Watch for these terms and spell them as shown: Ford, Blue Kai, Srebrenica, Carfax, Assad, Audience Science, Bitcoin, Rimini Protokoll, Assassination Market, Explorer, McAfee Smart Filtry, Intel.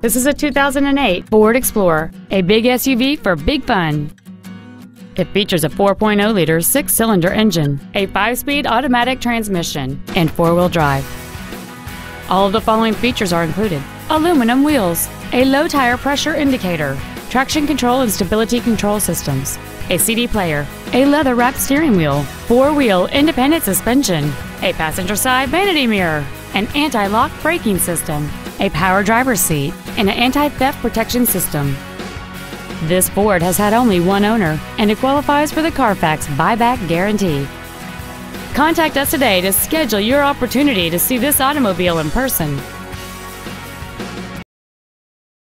This is a 2008 Ford Explorer, a big SUV for big fun. It features a 4.0-liter six-cylinder engine, a 5-speed automatic transmission, and four-wheel drive. All of the following features are included: aluminum wheels, a low tire pressure indicator, traction control and stability control systems, a CD player, a leather-wrapped steering wheel, four-wheel independent suspension, a passenger-side vanity mirror, an anti-lock braking system, a power driver's seat, and an anti-theft protection system. This Ford has had only one owner, and it qualifies for the Carfax buyback guarantee. Contact us today to schedule your opportunity to see this automobile in person.